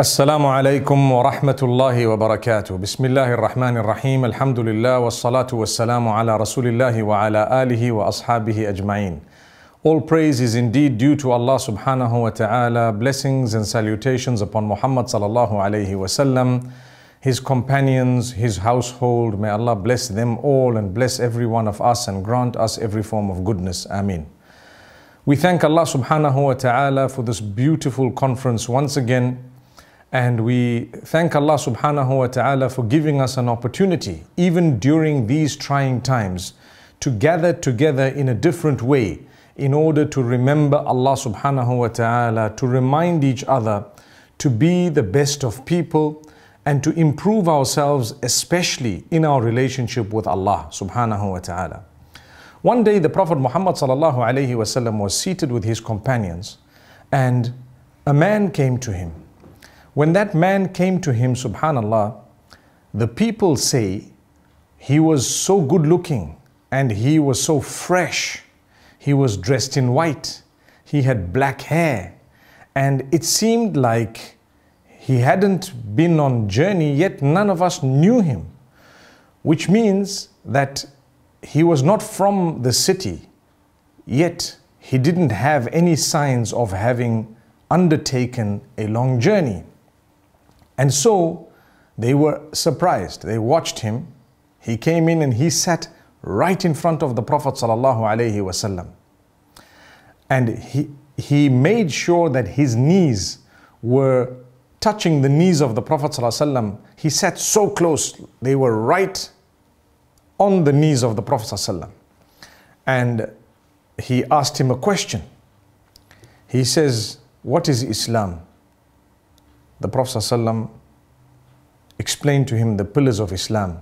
السلام عليكم ورحمة الله وبركاته. بسم الله الرحمن الرحيم. الحمد لله والصلاة والسلام على رسول الله وعلى آله وأصحابه أجمعين. All praise is indeed due to Allah subhanahu wa ta'ala. Blessings and salutations upon Muhammad sallallahu alayhi wa sallam, his companions, his household. May Allah bless them all and bless every one of us and grant us every form of goodness. Ameen. We thank Allah subhanahu wa ta'ala for this beautiful conference once again. And we thank Allah subhanahu wa ta'ala for giving us an opportunity, even during these trying times, to gather together in a different way in order to remember Allah subhanahu wa ta'ala, to remind each other to be the best of people and to improve ourselves, especially in our relationship with Allah subhanahu wa ta'ala. One day the Prophet Muhammad sallallahu alayhi wa sallam was seated with his companions and a man came to him. When that man came to him, subhanallah, the people say he was so good looking and he was so fresh. He was dressed in white. He had black hair. And it seemed like he hadn't been on journey, yet none of us knew him. Which means that he was not from the city, yet he didn't have any signs of having undertaken a long journey. And so they were surprised. They watched him. He came in and he sat right in front of the Prophet sallallahu alaihi wasallam. And he made sure that his knees were touching the knees of the Prophet sallallahu alaihi wasallam. He sat so close. They were right on the knees of the Prophet sallallahu alaihi wasallam. And he asked him a question. He says, "What is Islam?" The Prophet ﷺ explained to him the pillars of Islam.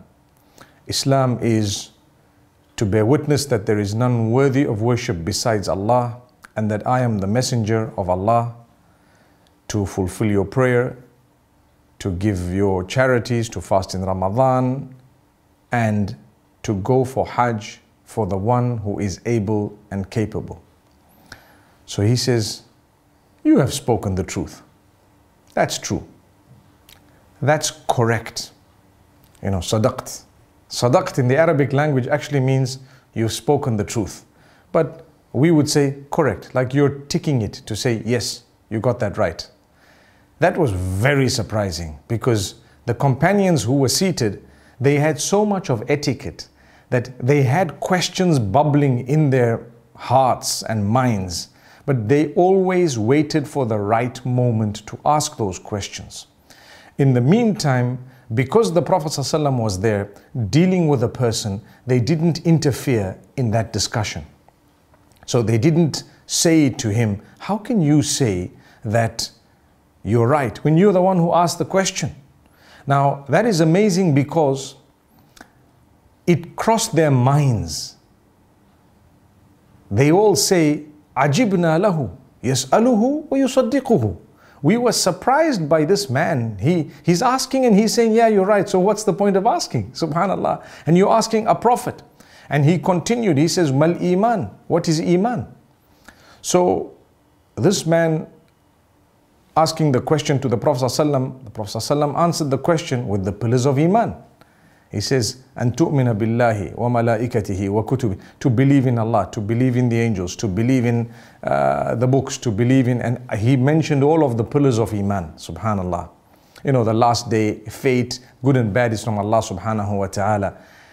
Islam is to bear witness that there is none worthy of worship besides Allah and that I am the messenger of Allah, to fulfill your prayer, to give your charities, to fast in Ramadan, and to go for Hajj for the one who is able and capable. So he says, "You have spoken the truth. That's true. That's correct. You know, sadaqt." Sadaqt in the Arabic language actually means you've spoken the truth. But we would say correct, like you're ticking it to say, yes, you got that right. That was very surprising because the companions who were seated, they had so much of etiquette that they had questions bubbling in their hearts and minds. But they always waited for the right moment to ask those questions. In the meantime, because the Prophet ﷺ was there dealing with a person, they didn't interfere in that discussion. So they didn't say to him, "How can you say that you're right when you're the one who asked the question?" Now, that is amazing because it crossed their minds. They all say, "Ajibna lahu, yas'aluhu wa yusaddiquhu." We were surprised by this man. He's asking and he's saying, "Yeah, you're right. So what's the point of asking?" Subhanallah. And you're asking a prophet. And he continued, he says, "Mal iman." What is iman? So this man asking the question to the Prophet ﷺ, the Prophet ﷺ answered the question with the pillars of iman. He says, "And tu'mina billahi wa malaikatihi wa kutubi." To believe in Allah, to believe in the angels, to believe in the books, to believe in, and he mentioned all of the pillars of iman, subhanallah. You know, the last day, fate, good and bad is from Allah subhanahu wa ta'ala.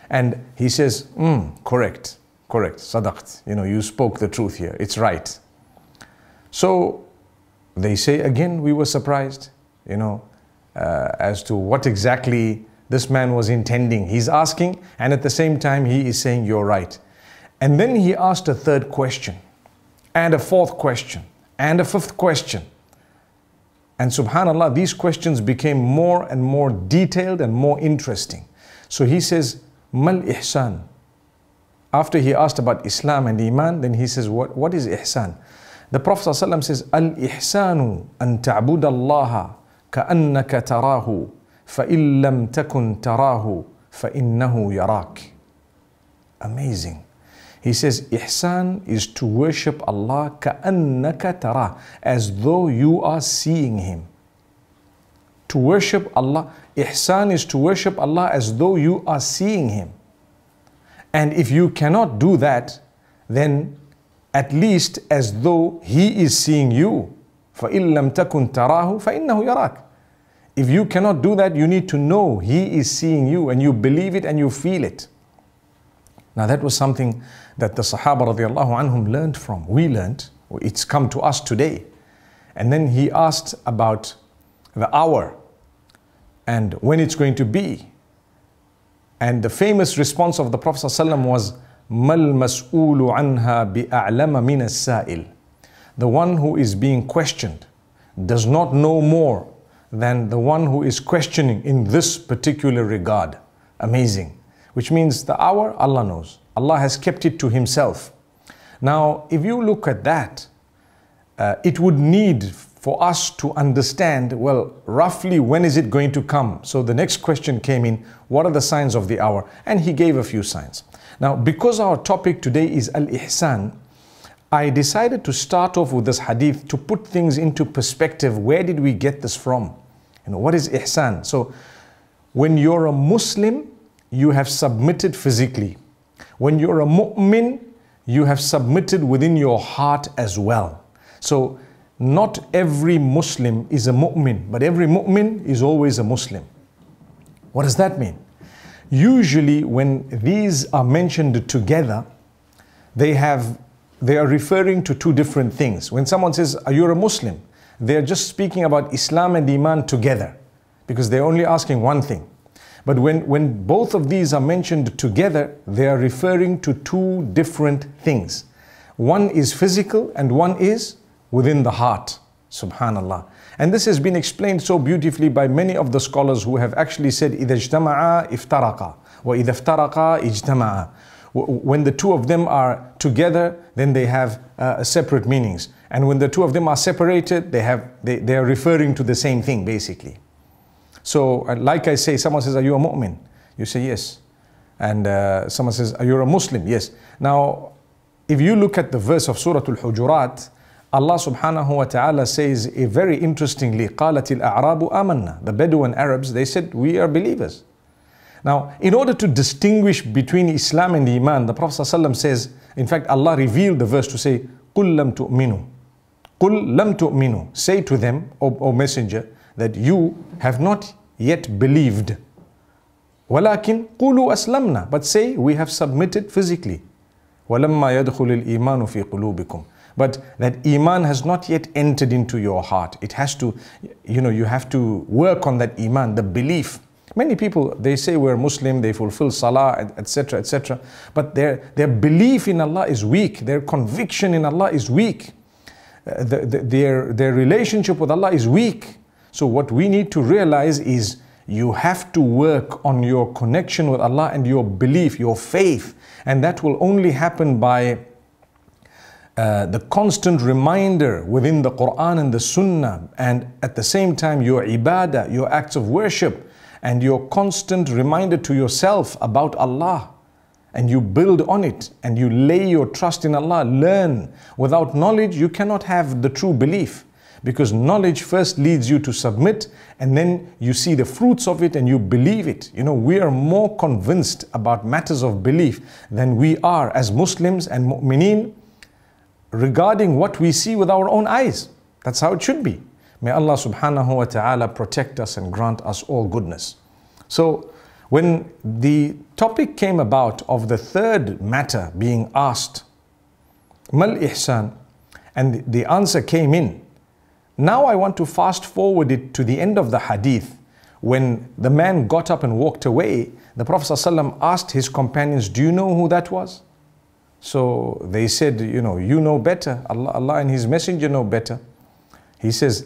And he says, correct, sadaqt. You know, you spoke the truth here, it's right. So they say again, we were surprised, you know, as to what exactly this man was intending. He's asking and at the same time he is saying, "You're right." And then he asked a third question and a fourth question and a fifth question. And subhanallah, these questions became more and more detailed and more interesting. So he says, "Mal Ihsaan." After he asked about Islam and Iman, then he says, what is Ihsaan? The Prophet ﷺ says, "Al Ihsanu an ta'bud Allah ka'annaka tarahu. فَإِن لَمْ تَكُنْ تَرَاهُ فَإِنَّهُ يَرَاكِ." Amazing. He says, Ihsan is to worship Allah كَأَنَّكَ تَرَاهُ, as though you are seeing Him. to worship Allah. Ihsan is to worship Allah as though you are seeing Him. And if you cannot do that, then at least as though He is seeing you. فَإِن لَمْ تَكُنْ تَرَاهُ فَإِنَّهُ يَرَاكَ. If you cannot do that, you need to know He is seeing you, and you believe it and you feel it. Now that was something that the Sahaba radiallahu anhum learned from. We learned, it's come to us today. And then he asked about the hour and when it's going to be. And the famous response of the Prophet ﷺ was, "Mal mas'ulu anha bi'a'lama min as-sa'il." The one who is being questioned does not know more than the one who is questioning in this particular regard. Amazing. Which means the hour, Allah knows. Allah has kept it to Himself. Now, if you look at that, it would need for us to understand, well, roughly when is it going to come? So the next question came in, what are the signs of the hour? And he gave a few signs. Now, because our topic today is Al-Ihsan, I decided to start off with this hadith to put things into perspective. Where did we get this from? You know, what is Ihsan? So, when you're a Muslim, you have submitted physically. When you're a mu'min, you have submitted within your heart as well. So, not every Muslim is a mu'min, but every mu'min is always a Muslim. What does that mean? Usually, when these are mentioned together, they are referring to two different things. When someone says, "You're a Muslim," they are just speaking about Islam and Iman together, because they're only asking one thing. But when both of these are mentioned together, they are referring to two different things. One is physical and one is within the heart. Subhanallah. And this has been explained so beautifully by many of the scholars who have actually said, إِذَا اجْتَمَعَا اِفْتَرَقَا وَإِذَا اِفْتَرَقَا اِجْتَمَعَا. When the two of them are together, then they have separate meanings. And when the two of them are separated, they are referring to the same thing, basically. So, like I say, someone says, "Are you a mu'min?" You say, "Yes." And someone says, "Are you a Muslim?" "Yes." Now, if you look at the verse of Surah Al-Hujurat, Allah subhanahu wa ta'ala says a very interestingly, قَالَتِ الْأَعْرَابُ آمَنَّا. The Bedouin Arabs, they said, "We are believers." Now, in order to distinguish between Islam and Iman, the Prophet ﷺ says, in fact, Allah revealed the verse to say, قُلْ لَمْ تُؤْمِنُوا. قُلْ لَمْ تُؤْمِنُوا. Say to them, O Messenger, that you have not yet believed. وَلَكِنْ قُلُوا أَسْلَمْنَا. But say, we have submitted physically. وَلَمَّا يَدْخُلِ الْإِيمَانُ فِي قُلُوبِكُمْ. But that Iman has not yet entered into your heart. It has to, you know, you have to work on that Iman, the belief. Many people, they say we're Muslim, they fulfill Salah, etc., etc. But their belief in Allah is weak. Their conviction in Allah is weak. Their relationship with Allah is weak. So what we need to realize is you have to work on your connection with Allah and your belief, your faith. And that will only happen by the constant reminder within the Quran and the Sunnah. And at the same time, your ibadah, your acts of worship, and your constant reminder to yourself about Allah, and you build on it and you lay your trust in Allah. Learn. Without knowledge, you cannot have the true belief, because knowledge first leads you to submit, and then you see the fruits of it and you believe it. You know, we are more convinced about matters of belief than we are as Muslims and mu'mineen regarding what we see with our own eyes. That's how it should be. May Allah subhanahu wa ta'ala protect us and grant us all goodness. So, when the topic came about of the third matter being asked, Mal Ihsan, and the answer came in, now I want to fast forward it to the end of the hadith. When the man got up and walked away, the Prophet ﷺ asked his companions, "Do you know who that was?" So they said, "You know better. Allah and His Messenger know better." He says,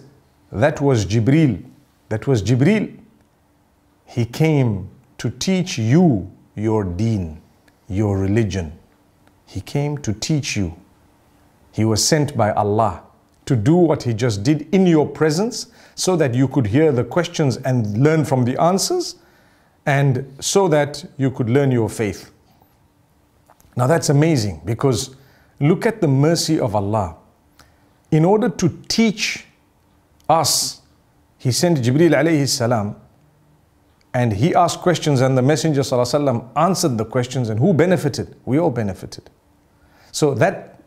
"That was Jibreel. That was Jibreel. He came to teach you your deen, your religion. He came to teach you. He was sent by Allah to do what he just did in your presence, so that you could hear the questions and learn from the answers, and so that you could learn your faith." Now that's amazing, because look at the mercy of Allah. In order to teach us, he sent Jibreel alayhi salam, and he asked questions, and the Messenger ﷺ answered the questions, and who benefited? We all benefited. So that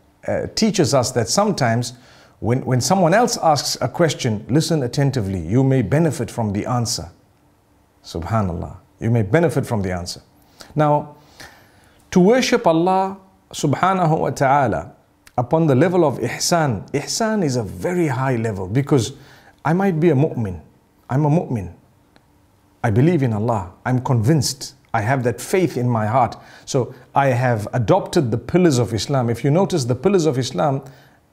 teaches us that sometimes when someone else asks a question, listen attentively, you may benefit from the answer. Subhanallah, you may benefit from the answer. Now, to worship Allah subhanahu wa ta'ala upon the level of ihsan, ihsan is a very high level, because I might be a mu'min, I'm a mu'min. I believe in Allah, I'm convinced, I have that faith in my heart. So I have adopted the pillars of Islam. If you notice the pillars of Islam,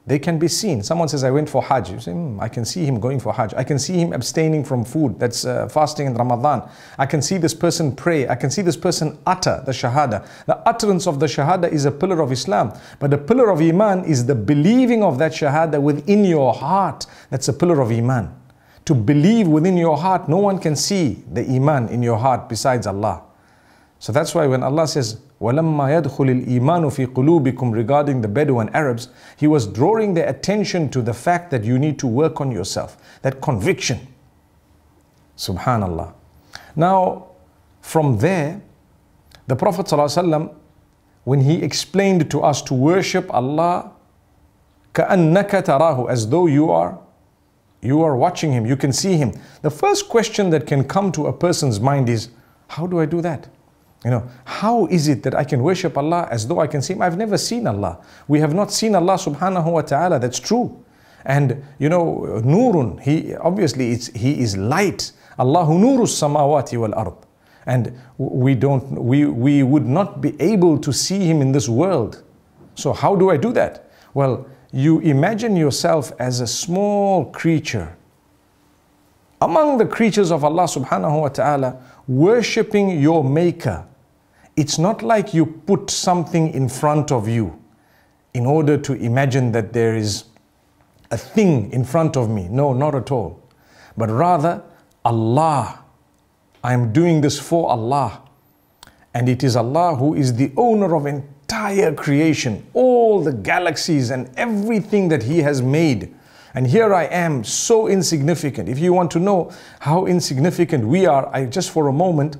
they can be seen. Someone says, I went for Hajj. You say, I can see him going for Hajj. I can see him abstaining from food, that's fasting in Ramadan. I can see this person pray. I can see this person utter the Shahada. The utterance of the Shahada is a pillar of Islam. But the pillar of Iman is the believing of that Shahada within your heart. That's a pillar of Iman. To believe within your heart, no one can see the Iman in your heart besides Allah. So that's why when Allah says, وَلَمَّا يَدْخُلِ الْإِيمَانُ فِي قُلُوبِكُمْ, regarding the Bedouin Arabs, He was drawing their attention to the fact that you need to work on yourself, that conviction. Subhanallah. Now, from there, the Prophet ﷺ, when he explained to us to worship Allah, كَأَنَّكَ تَرَاهُ, as though you are watching Him, you can see Him. The first question that can come to a person's mind is, how do I do that? You know, how is it that I can worship Allah as though I can see Him? I've never seen Allah. We have not seen Allah subhanahu wa ta'ala, that's true. And you know, Nurun, He is light. Allahu Nurus Samawati wal Ard. And we would not be able to see Him in this world. So how do I do that? Well, you imagine yourself as a small creature among the creatures of Allah subhanahu wa ta'ala, worshipping your Maker. It's not like you put something in front of you in order to imagine that there is a thing in front of me. No, not at all. But rather, Allah. I'm doing this for Allah. And it is Allah who is the owner of entire creation, all the galaxies and everything that He has made. And here I am, so insignificant. If you want to know how insignificant we are, just for a moment,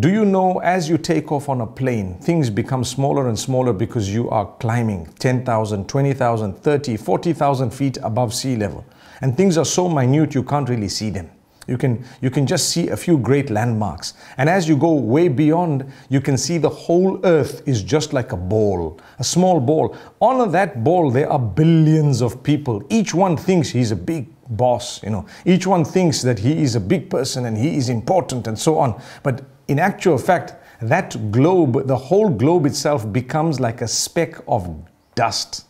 do you know as you take off on a plane, things become smaller and smaller because you are climbing 10,000, 20,000, 30, 40,000 feet above sea level. And things are so minute you can't really see them. You can just see a few great landmarks. And as you go way beyond, you can see the whole earth is just like a ball, a small ball. On that ball, there are billions of people. Each one thinks he's a big boss, you know. Each one thinks that he is a big person and he is important and so on. But in actual fact, that globe, the whole globe itself becomes like a speck of dust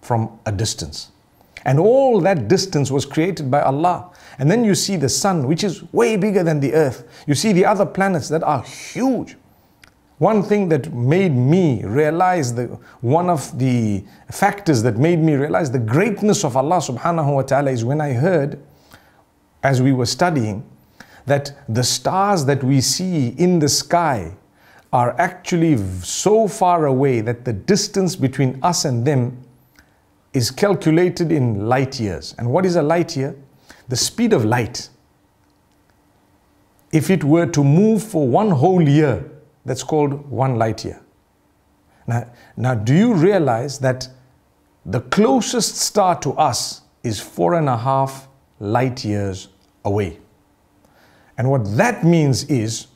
from a distance. And all that distance was created by Allah. And then you see the sun, which is way bigger than the earth. You see the other planets that are huge. One thing that made me realize, one of the factors that made me realize the greatness of Allah subhanahu wa ta'ala is when I heard, as we were studying, that the stars that we see in the sky are actually so far away that the distance between us and them is calculated in light years. And what is a light year? The speed of light, if it were to move for one whole year, that's called 1 light year. Now do you realize that the closest star to us is 4.5 light years away? And what that means is,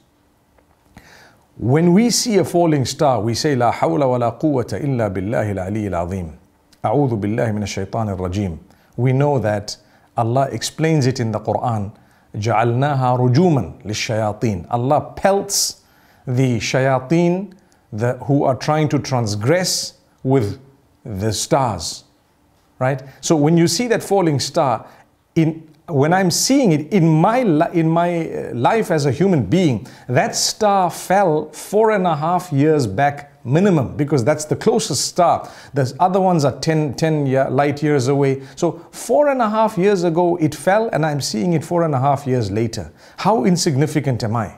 when we see a falling star, we say, La hawla wa la quwwata illa billahi al-aliyyil azim. A'udhu billahi minash shaitanir rajim. We know that Allah explains it in the Quran. جَعَلْنَاهَا رُجُومًا لِلشَّيَاطِينَ. Allah pelts the shayateen, who are trying to transgress, with the stars. Right? So when you see that falling star, when I'm seeing it in my life as a human being, that star fell 4.5 years back minimum, because that's the closest star. The other ones are 10 light years away. So 4.5 years ago it fell, and I'm seeing it 4.5 years later. How insignificant am I?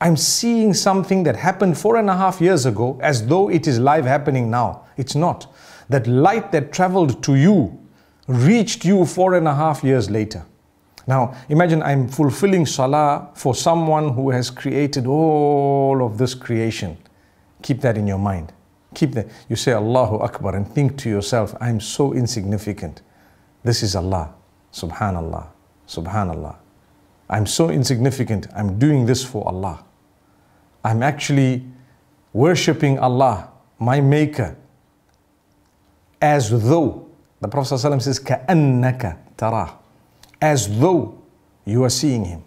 I'm seeing something that happened 4.5 years ago as though it is live happening now. It's not. That light that traveled to you reached you 4.5 years later. Now, imagine I'm fulfilling Salah for someone who has created all of this creation. Keep that in your mind. Keep that. You say Allahu Akbar and think to yourself, I'm so insignificant. This is Allah. Subhanallah. Subhanallah. I'm so insignificant. I'm doing this for Allah. I'm actually worshipping Allah, my maker, as though, the Prophet ﷺ says, كَأَنَّكَ تَرَاهُ, as though you are seeing him.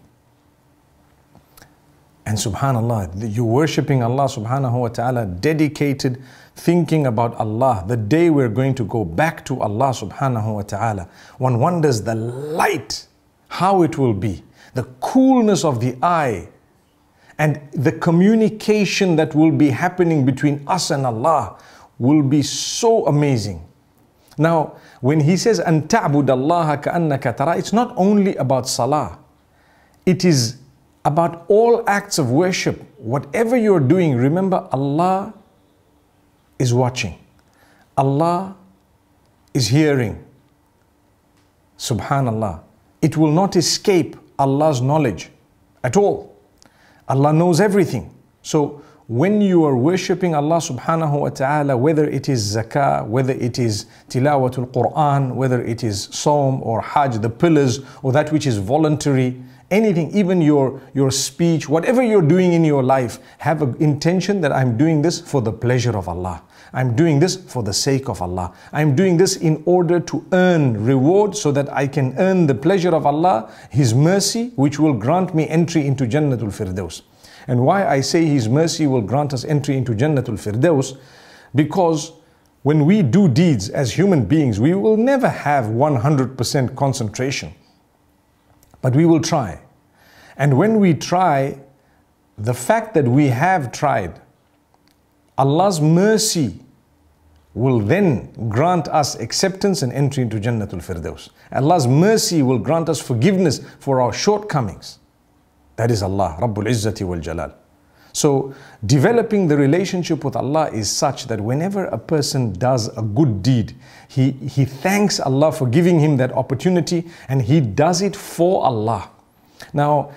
And subhanallah, you're worshipping Allah subhanahu wa ta'ala, dedicated, thinking about Allah. The day we're going to go back to Allah subhanahu wa ta'ala, one wonders the light, how it will be, the coolness of the eye, and the communication that will be happening between us and Allah will be so amazing. Now, when he says, أَن تَعْبُدَ اللَّهَ كَأَنَّكَ تَرَى, it's not only about salah. It is about all acts of worship. Whatever you're doing, remember Allah is watching. Allah is hearing. Subhanallah. It will not escape Allah's knowledge at all. Allah knows everything. So, when you are worshipping Allah subhanahu wa ta'ala, whether it is zakah, whether it is tilawatul Quran, whether it is psalm or hajj, the pillars, or that which is voluntary, anything, even your speech, whatever you're doing in your life, have an intention that I'm doing this for the pleasure of Allah. I'm doing this for the sake of Allah. I'm doing this in order to earn reward so that I can earn the pleasure of Allah, His mercy, which will grant me entry into Jannatul Firdaus. And why I say His mercy will grant us entry into Jannatul Firdaus, because when we do deeds as human beings, we will never have 100% concentration. But we will try. And when we try, the fact that we have tried, Allah's mercy will then grant us acceptance and entry into Jannatul Firdaus. Allah's mercy will grant us forgiveness for our shortcomings. That is Allah, Rabbul Izzati wal Jalal. So, developing the relationship with Allah is such that whenever a person does a good deed, he thanks Allah for giving him that opportunity, and he does it for Allah. Now,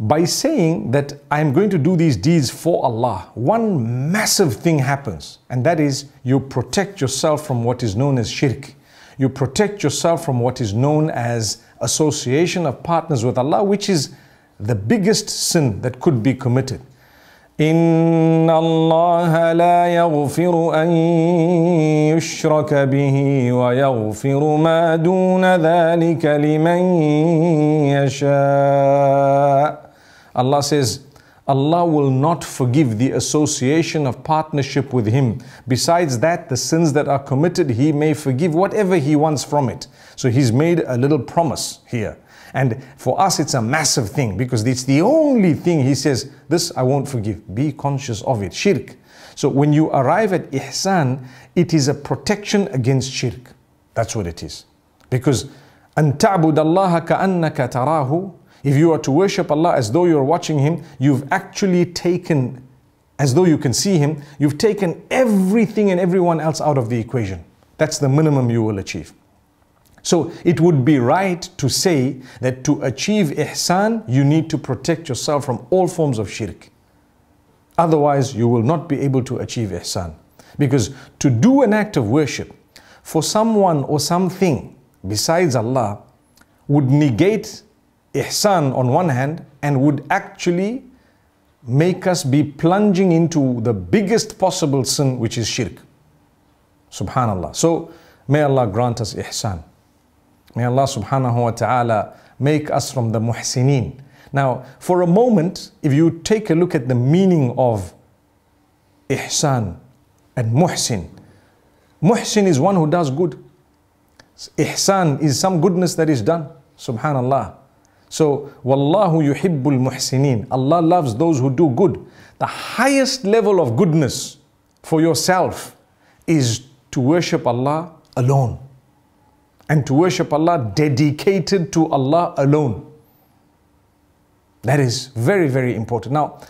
by saying that I'm going to do these deeds for Allah, one massive thing happens, and that is you protect yourself from what is known as shirk. You protect yourself from what is known as association of partners with Allah, which is the biggest sin that could be committed. Inna Allah la yaghfiru an yushraka bihi wa yaghfiru ma duna dhalika liman yasha. Allah says, Allah will not forgive the association of partnership with Him. Besides that, the sins that are committed, He may forgive whatever He wants from it. So He's made a little promise here. And for us, it's a massive thing, because it's the only thing He says, this I won't forgive. Be conscious of it. Shirk. So when you arrive at Ihsan, it is a protection against shirk. That's what it is. Because أَن تَعْبُدَ اللَّهَ كَأَنَّكَ تَرَاهُ, if you are to worship Allah as though you're watching Him, you've actually taken, as though you can see Him, you've taken everything and everyone else out of the equation. That's the minimum you will achieve. So it would be right to say that to achieve Ihsan, you need to protect yourself from all forms of shirk. Otherwise, you will not be able to achieve Ihsan. Because to do an act of worship for someone or something besides Allah would negate Ihsan on one hand, and would actually make us be plunging into the biggest possible sin, which is shirk. Subhanallah. So may Allah grant us Ihsan. May Allah subhanahu wa ta'ala make us from the Muhsineen. Now, for a moment, if you take a look at the meaning of Ihsan and Muhsin, Muhsin is one who does good. Ihsan is some goodness that is done. Subhanallah. So, Wallahu yuhibbul muhsineen. Allah loves those who do good. The highest level of goodness for yourself is to worship Allah alone. And to worship Allah dedicated to Allah alone. That is very, very important. Now,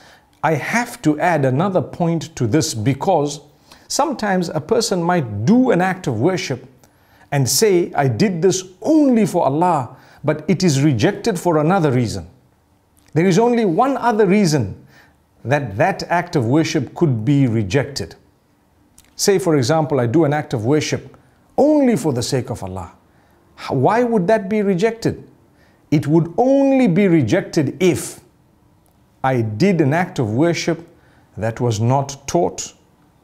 I have to add another point to this, because sometimes a person might do an act of worship and say, I did this only for Allah. but it is rejected for another reason. There is only one other reason that that act of worship could be rejected. Say, for example, I do an act of worship only for the sake of Allah. Why would that be rejected? It would only be rejected if I did an act of worship that was not taught,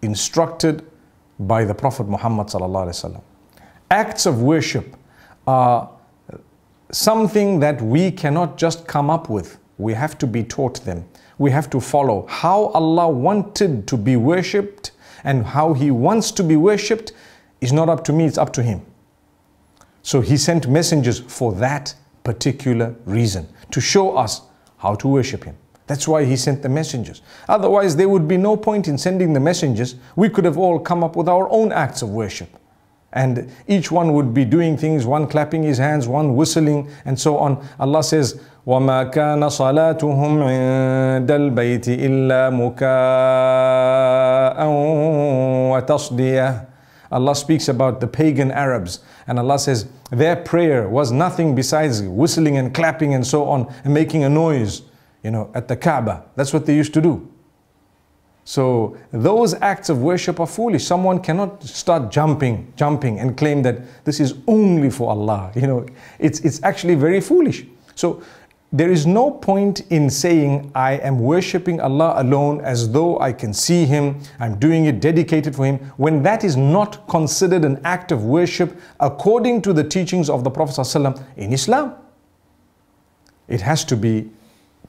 instructed by the Prophet Muhammad sallallahu alaihi wasallam. Acts of worship are something that we cannot just come up with. We have to be taught them. We have to follow how Allah wanted to be worshipped, and how He wants to be worshipped is not up to me, it's up to Him. So He sent messengers for that particular reason, to show us how to worship Him. That's why He sent the messengers. Otherwise, there would be no point in sending the messengers. We could have all come up with our own acts of worship. And each one would be doing things, one clapping his hands, one whistling, and so on. Allah says, وَمَا كَانَ صَلَاتُهُمْ عِنْدَ الْبَيْتِ إِلَّا مُكَاءً وَتَصْدِيَةً. Allah speaks about the pagan Arabs, and Allah says their prayer was nothing besides whistling and clapping and so on, and making a noise, you know, at the Kaaba. That's what they used to do. So those acts of worship are foolish. Someone cannot start jumping and claim that this is only for Allah. You know, it's actually very foolish. So there is no point in saying I am worshipping Allah alone as though I can see Him, I'm doing it dedicated for Him, when that is not considered an act of worship according to the teachings of the Prophet ﷺ in Islam. It has to be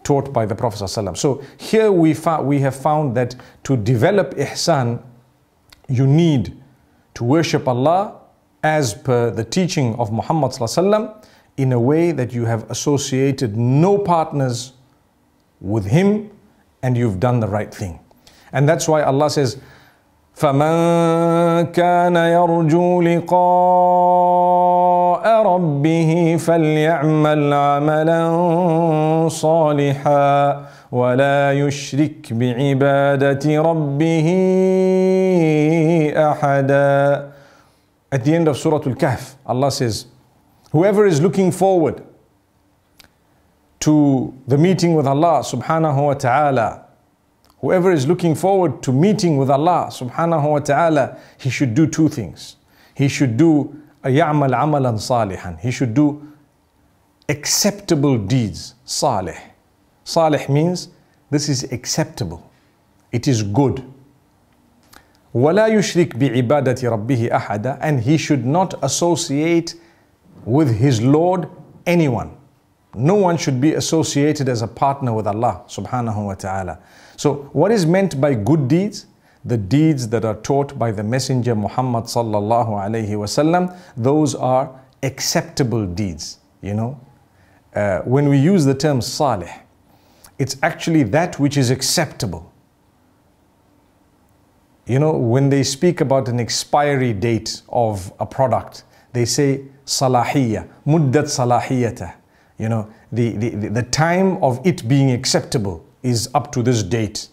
taught by the Prophet ﷺ. So here we have found that to develop ihsan, you need to worship Allah as per the teaching of Muhammad ﷺ, in a way that you have associated no partners with Him, and you've done the right thing. And that's why Allah says, فَمَنْ كَانَ يَرْجُو لِقَاءَ رَبِّهِ فَلْيَعْمَلْ عَمَلًا صَالِحًا وَلَا يُشْرِكْ بِعِبَادَةِ رَبِّهِ أَحَدًا. At the end of Surah Al-Kahf, Allah says, whoever is looking forward to the meeting with Allah subhanahu wa ta'ala, whoever is looking forward to meeting with Allah subhanahu wa ta'ala, he should do two things. He should do يَعْمَلْ عَمَلًا صَالِحًا. He should do acceptable deeds. Salih. Salih means this is acceptable. It is good. وَلَا يُشْرِكْ بِعِبَادَةِ رَبِّهِ أَحَدًا. And he should not associate with his Lord anyone. No one should be associated as a partner with Allah subhanahu wa ta'ala. So what is meant by good deeds? The deeds that are taught by the Messenger Muhammad sallallahu alayhi wasallam. Those are acceptable deeds. You know, when we use the term salih, it's actually that which is acceptable. You know, when they speak about an expiry date of a product, they say salahiyya, muddat salahiyata. You know, the time of it being acceptable is up to this date.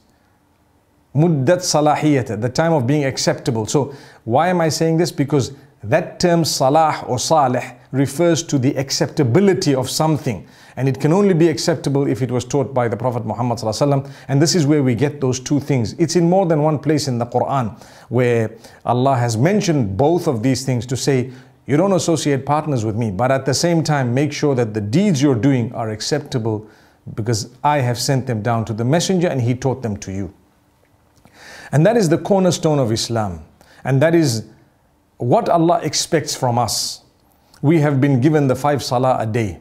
Muddat salahiyata, the time of being acceptable. So why am I saying this? Because that term salah or salih refers to the acceptability of something, and it can only be acceptable if it was taught by the Prophet Muhammad sallallahu alaihi wasallam. And this is where we get those two things. It's in more than one place in the Quran where Allah has mentioned both of these things to say, you don't associate partners with me, but at the same time, make sure that the deeds you're doing are acceptable, because I have sent them down to the Messenger and he taught them to you. And that is the cornerstone of Islam. And that is what Allah expects from us. We have been given the 5 salah a day.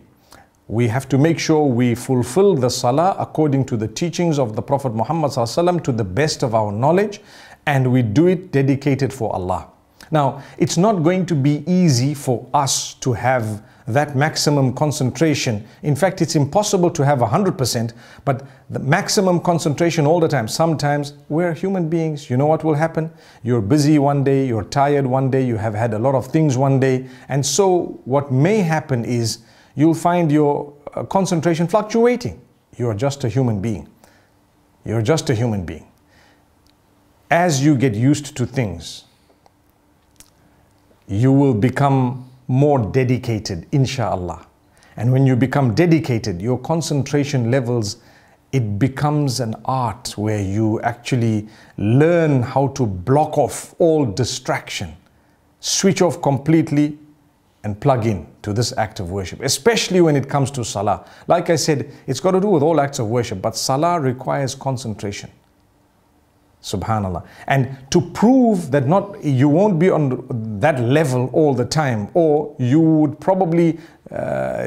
We have to make sure we fulfill the salah according to the teachings of the Prophet Muhammad ﷺ to the best of our knowledge, and we do it dedicated for Allah. Now, it's not going to be easy for us to have that maximum concentration. In fact, it's impossible to have 100%, but the maximum concentration all the time. Sometimes we're human beings. You know what will happen? You're busy one day, you're tired one day, you have had a lot of things one day. And so what may happen is you'll find your concentration fluctuating. You're just a human being. You're just a human being. As you get used to things, you will become more dedicated, insha'Allah. And when you become dedicated, your concentration levels, it becomes an art where you actually learn how to block off all distraction, switch off completely and plug in to this act of worship, especially when it comes to Salah. Like I said, it's got to do with all acts of worship, but Salah requires concentration. Subhanallah. And to prove that you won't be on that level all the time, or you would probably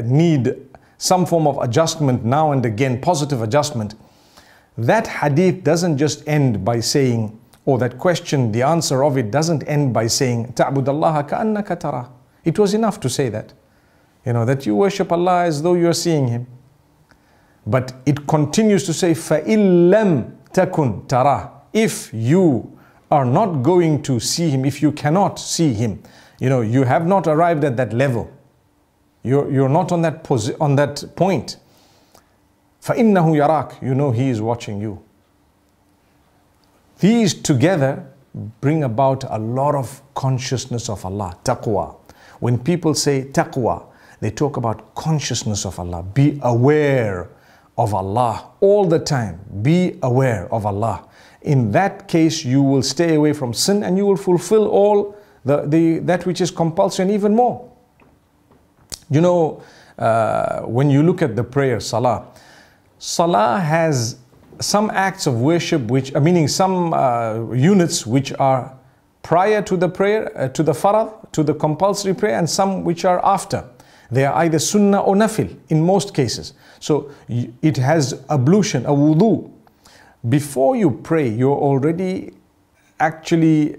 need some form of adjustment now and again, positive adjustment. That hadith doesn't just end by saying, or that question, the answer of it doesn't end by saying, تَعْبُدَ اللَّهَ كَأَنَّكَ تَرَاهُ. It was enough to say that. You know, that you worship Allah as though you are seeing Him. But it continues to say, فَإِن لَمْ تَكُنْ تَرَاهُ. If you are not going to see Him, if you cannot see Him, you know, you have not arrived at that level. You're not on that point. فَإِنَّهُ يَرَاكَ. You know He is watching you. These together bring about a lot of consciousness of Allah, taqwa. When people say taqwa, they talk about consciousness of Allah. Be aware of Allah all the time. Be aware of Allah. In that case, you will stay away from sin and you will fulfill all that which is compulsory and even more. You know, when you look at the prayer, Salah, Salah has some acts of worship, which, meaning some units which are prior to the prayer, to the farad, to the compulsory prayer, and some which are after. They are either sunnah or nafil in most cases. So it has ablution, a wudu. Before you pray, you're already actually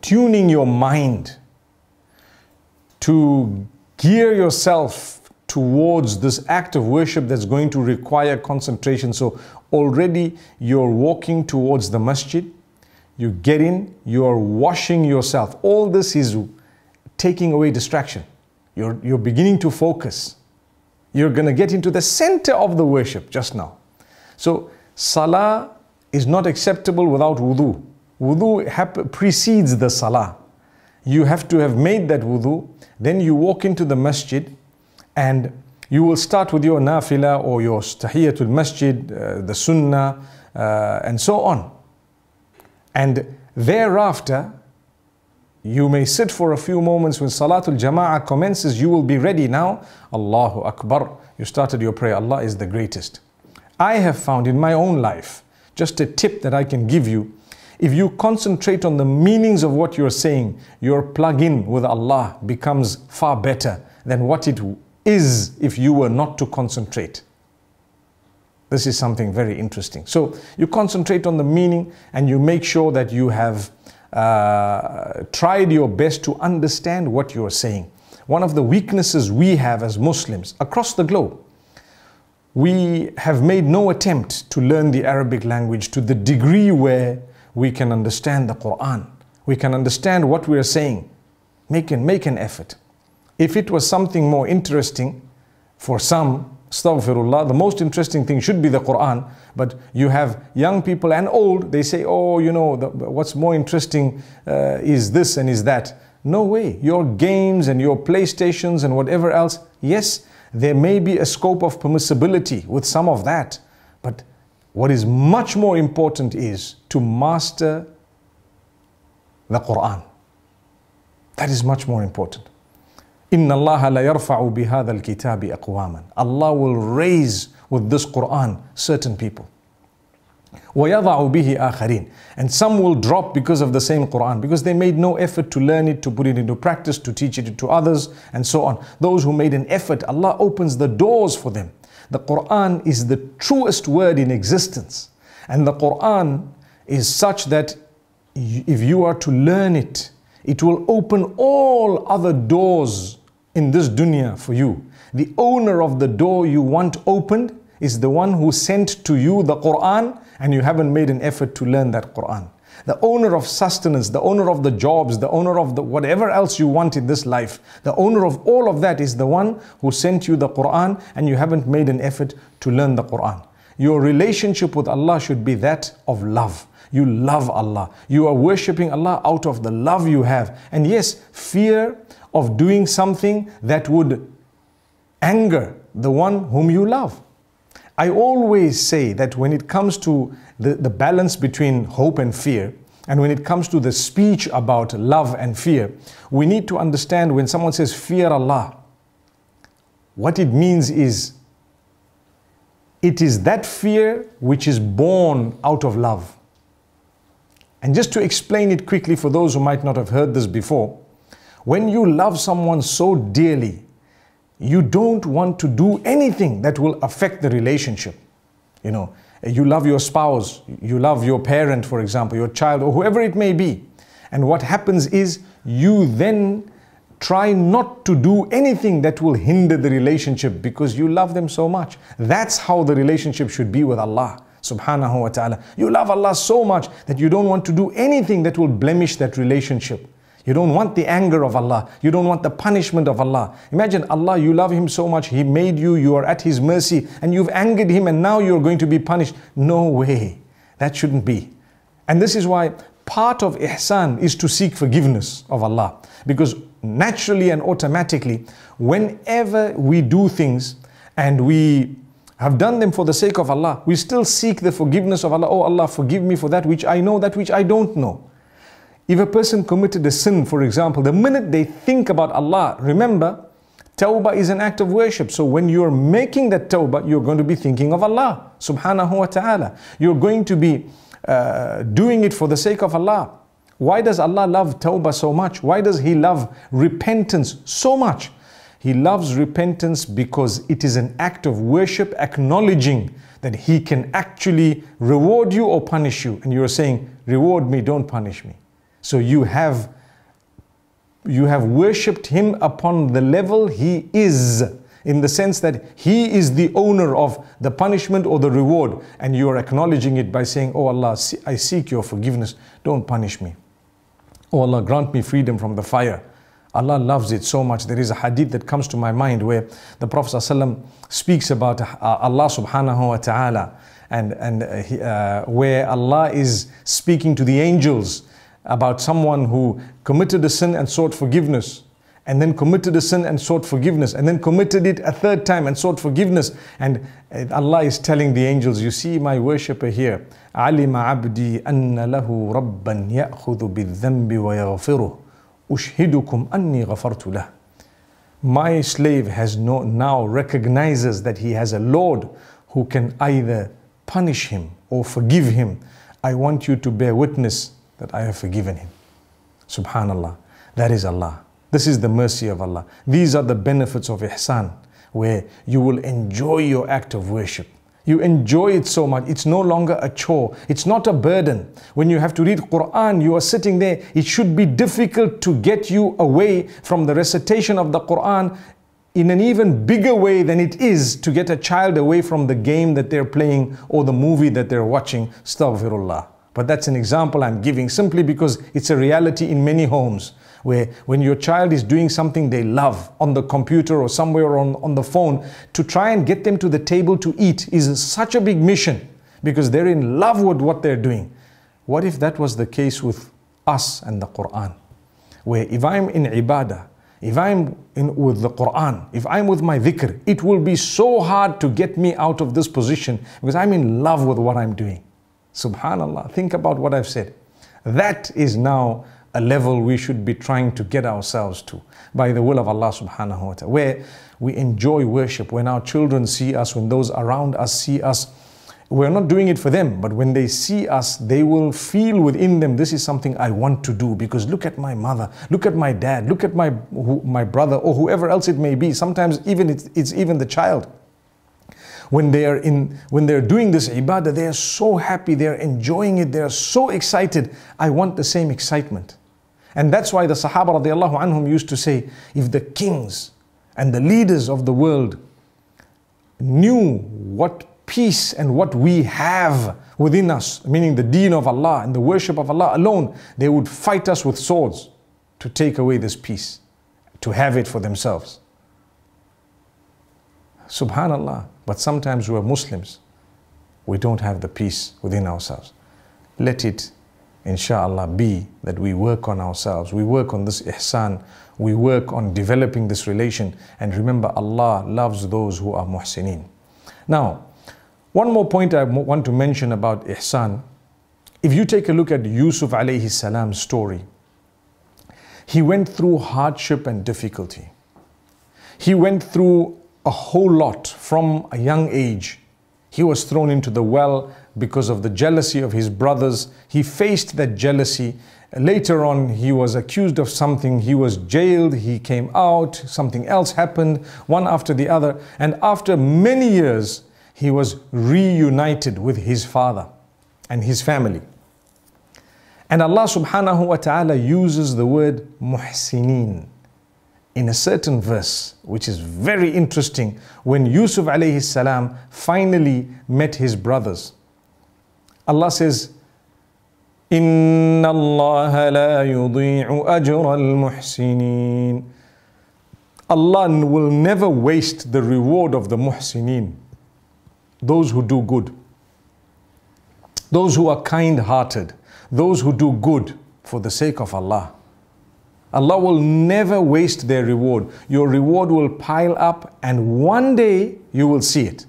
tuning your mind to gear yourself towards this act of worship that's going to require concentration. So already you're walking towards the masjid, you get in, you're washing yourself. All this is taking away distraction. You're beginning to focus. You're going to get into the center of the worship just now. So Salah is not acceptable without wudu. Wudu precedes the Salah. You have to have made that wudu. Then you walk into the masjid and you will start with your nafilah or your tahiyatul masjid, the sunnah, and so on. And thereafter, you may sit for a few moments. When Salatul Jama'ah commences, you will be ready now. Allahu Akbar. You started your prayer. Allah is the greatest. I have found in my own life, just a tip that I can give you, if you concentrate on the meanings of what you're saying, your plug-in with Allah becomes far better than what it is if you were not to concentrate. This is something very interesting. So you concentrate on the meaning and you make sure that you have tried your best to understand what you're saying. One of the weaknesses we have as Muslims across the globe, we have made no attempt to learn the Arabic language to the degree where we can understand the Quran. We can understand what we are saying. Make an effort. If it was something more interesting for some, astaghfirullah, the most interesting thing should be the Quran. But you have young people and old, they say, oh, you know, what's more interesting is this and is that. No way. Your games and your PlayStations and whatever else, yes, there may be a scope of permissibility with some of that. But what is much more important is to master the Quran. That is much more important. Inna Allaha la yarfa'u bihadha al-kitabi aqwaman. Allah will raise with this Quran certain people. Wa yadha'u bihi akharin. And some will drop because of the same Quran, because they made no effort to learn it, to put it into practice, to teach it to others, and so on. Those who made an effort, Allah opens the doors for them. The Quran is the truest word in existence. And the Quran is such that if you are to learn it, it will open all other doors in this dunya for you. The owner of the door you want opened is the one who sent to you the Quran, and you haven't made an effort to learn that Quran. The owner of sustenance, the owner of the jobs, the owner of the whatever else you want in this life, the owner of all of that is the one who sent you the Quran, and you haven't made an effort to learn the Quran. Your relationship with Allah should be that of love. You love Allah. You are worshipping Allah out of the love you have. And yes, fear of doing something that would anger the one whom you love. I always say that when it comes to the balance between hope and fear, and when it comes to the speech about love and fear, we need to understand when someone says fear Allah, what it means is, it is that fear which is born out of love. And just to explain it quickly for those who might not have heard this before, when you love someone so dearly, you don't want to do anything that will affect the relationship. You know, you love your spouse, you love your parent, for example, your child, or whoever it may be. And what happens is you then try not to do anything that will hinder the relationship because you love them so much. That's how the relationship should be with Allah subhanahu wa ta'ala. You love Allah so much that you don't want to do anything that will blemish that relationship. You don't want the anger of Allah. You don't want the punishment of Allah. Imagine Allah, you love Him so much, He made you, you are at His mercy, and you've angered Him and now you're going to be punished. No way. That shouldn't be. And this is why part of Ihsaan is to seek forgiveness of Allah. Because naturally and automatically, whenever we do things and we have done them for the sake of Allah, we still seek the forgiveness of Allah. Oh Allah, forgive me for that which I know, that which I don't know. If a person committed a sin, for example, the minute they think about Allah, remember, tawbah is an act of worship. So when you're making that tawbah, you're going to be thinking of Allah subhanahu wa ta'ala. You're going to be doing it for the sake of Allah. Why does Allah love tawbah so much? Why does He love repentance so much? He loves repentance because it is an act of worship, acknowledging that He can actually reward you or punish you. And you're saying, reward me, don't punish me. So you have worshipped Him upon the level He is, in the sense that He is the owner of the punishment or the reward, and you are acknowledging it by saying, oh Allah, I seek your forgiveness, don't punish me. Oh Allah, grant me freedom from the fire. Allah loves it so much. There is a hadith that comes to my mind where the Prophet ﷺ speaks about Allah subhanahu wa ta'ala, and where Allah is speaking to the angels about someone who committed a sin and sought forgiveness, and then committed a sin and sought forgiveness, and then committed it a third time and sought forgiveness. And Allah is telling the angels, you see my worshipper here, عَلِمَ عَبْدِي أَنَّ لَهُ رَبًّا يَأْخُذُ بِالذَّنْبِ وَيَغْفِرُهُ أُشْهِدُكُمْ أَنِّي غَفَرْتُ لَهُ. My slave has now recognizes that he has a Lord who can either punish him or forgive him. I want you to bear witness that I have forgiven him. Subhanallah. That is Allah. This is the mercy of Allah. These are the benefits of Ihsaan, where you will enjoy your act of worship. You enjoy it so much. It's no longer a chore. It's not a burden. When you have to read Quran, you are sitting there. It should be difficult to get you away from the recitation of the Quran in an even bigger way than it is to get a child away from the game that they're playing or the movie that they're watching. Astaghfirullah. But that's an example I'm giving simply because it's a reality in many homes, where when your child is doing something they love on the computer or somewhere on the phone, to try and get them to the table to eat is such a big mission because they're in love with what they're doing. What if that was the case with us and the Quran? Where if I'm in ibadah, if I'm with the Quran, if I'm with my dhikr, it will be so hard to get me out of this position because I'm in love with what I'm doing. Subhanallah, think about what I've said. That is now a level we should be trying to get ourselves to by the will of Allah subhanahu wa ta'ala, where we enjoy worship. When our children see us, when those around us see us, we're not doing it for them, but when they see us, they will feel within them, this is something I want to do because look at my mother, look at my dad, look at my brother or whoever else it may be. Sometimes even it's even the child. When they're doing this ibadah, they are so happy, they're enjoying it, they're so excited. I want the same excitement. And that's why the Sahaba radiallahu anhum used to say, if the kings and the leaders of the world knew what peace and what we have within us, meaning the deen of Allah and the worship of Allah alone, they would fight us with swords to take away this peace, to have it for themselves. Subhanallah. But sometimes we are Muslims, we don't have the peace within ourselves. Let it insha'Allah, be that we work on ourselves, we work on this ihsan, we work on developing this relation. And remember, Allah loves those who are muhsineen. Now, one more point I want to mention about ihsan. If you take a look at Yusuf alayhi salam's story, he went through hardship and difficulty. He went through a whole lot from a young age. He was thrown into the well because of the jealousy of his brothers. He faced that jealousy. Later on, he was accused of something. He was jailed. He came out. Something else happened, one after the other. And after many years, he was reunited with his father and his family. And Allah subhanahu wa ta'ala uses the word muhsineen in a certain verse, which is very interesting. When Yusuf alayhi salam finally met his brothers, Allah says, "Inna Allah la yudhi'u ajra al-muhsineen." Allah will never waste the reward of the muhsineen, those who do good, those who are kind-hearted, those who do good for the sake of Allah. Allah will never waste their reward. Your reward will pile up and one day you will see it.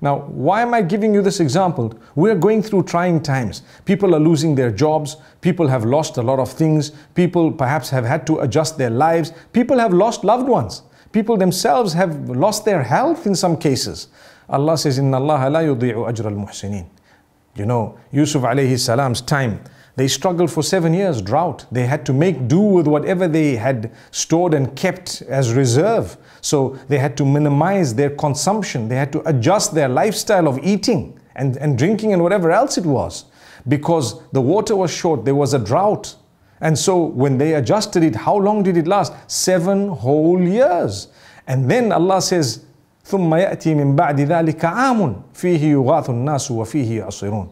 Now, why am I giving you this example? We are going through trying times. People are losing their jobs. People have lost a lot of things. People perhaps have had to adjust their lives. People have lost loved ones. People themselves have lost their health in some cases. Allah says, "Inna Allah la yudhi'u ajra al-muhsineen." You know, Yusuf alayhi salam's time, they struggled for 7 years, drought. They had to make do with whatever they had stored and kept as reserve. So they had to minimize their consumption. They had to adjust their lifestyle of eating and drinking and whatever else it was. Because the water was short, there was a drought. And so when they adjusted it, how long did it last? 7 whole years. And then Allah says, ثم يأتي من بعد ذلك عام فيه يغاث الناس وفيه يعصرون.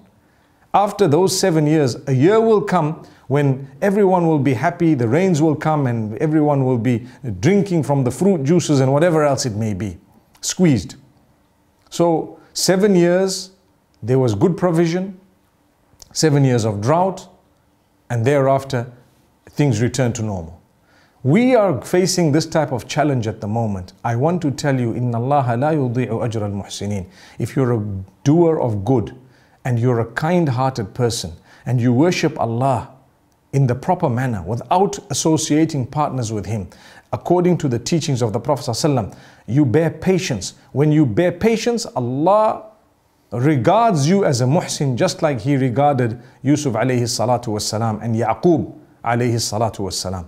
After those 7 years, a year will come when everyone will be happy, the rains will come and everyone will be drinking from the fruit juices and whatever else it may be, squeezed. So 7 years, there was good provision, 7 years of drought, and thereafter things return to normal. We are facing this type of challenge at the moment. I want to tell you, إِنَّ اللَّهَ لَا يُضِيعُ أَجْرَ الْمُحْسِنِينَ. If you're a doer of good and you're a kind-hearted person and you worship Allah in the proper manner without associating partners with Him, according to the teachings of the Prophet ﷺ, you bear patience. When you bear patience, Allah regards you as a muhsin, just like He regarded Yusuf alayhi salatu wasalam and Ya'qub alayhi salatu wasalam.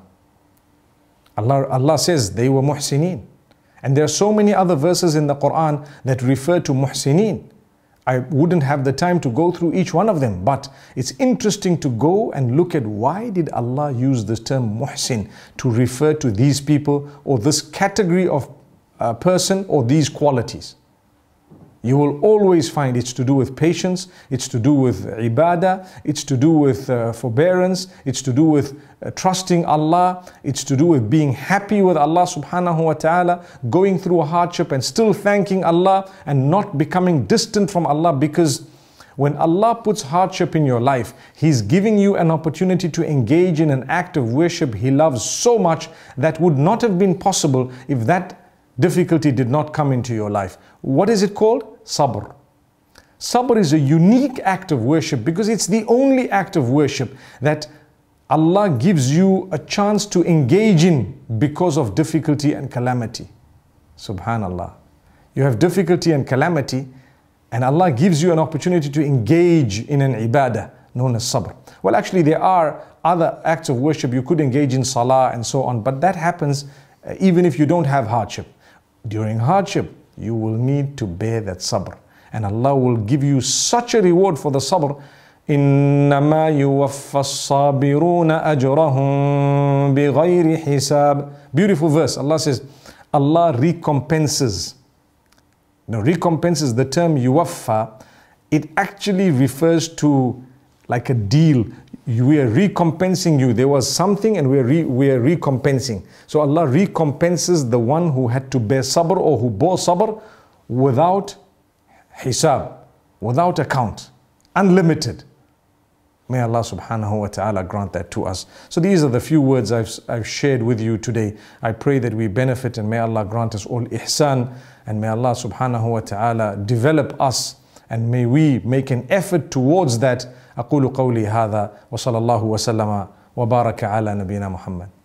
Allah says they were muhsineen. And there are so many other verses in the Quran that refer to muhsineen. I wouldn't have the time to go through each one of them, but it's interesting to go and look at why did Allah use the term muhsin to refer to these people or this category of person or these qualities. You will always find it's to do with patience, it's to do with ibadah, it's to do with forbearance, it's to do with trusting Allah, it's to do with being happy with Allah subhanahu wa ta'ala, going through a hardship and still thanking Allah and not becoming distant from Allah, because when Allah puts hardship in your life, He's giving you an opportunity to engage in an act of worship He loves so much that would not have been possible if that difficulty did not come into your life. What is it called? Sabr. Sabr is a unique act of worship because it's the only act of worship that Allah gives you a chance to engage in because of difficulty and calamity. Subhanallah. You have difficulty and calamity and Allah gives you an opportunity to engage in an ibadah known as sabr. Well, actually there are other acts of worship. You could engage in salah and so on, but that happens even if you don't have hardship. During hardship, you will need to bear that sabr. And Allah will give you such a reward for the sabr. إِنَّمَا يُوَفَّ الصَّابِرُونَ أَجْرَهُمْ بِغَيْرِ حِسَابٍ. Beautiful verse. Allah says, Allah recompenses. Now, recompenses, the term yuwaffa, it actually refers to like a deal. We are recompensing you. There was something and we are recompensing. So Allah recompenses the one who had to bear sabr or who bore sabr without hisab, without account, unlimited. May Allah subhanahu wa ta'ala grant that to us. So these are the few words I've shared with you today. I pray that we benefit, and may Allah grant us all ihsan, and may Allah subhanahu wa ta'ala develop us, and may we make an effort towards that. أقول قولي هذا وصلى الله وسلم وبارك على نبينا محمد.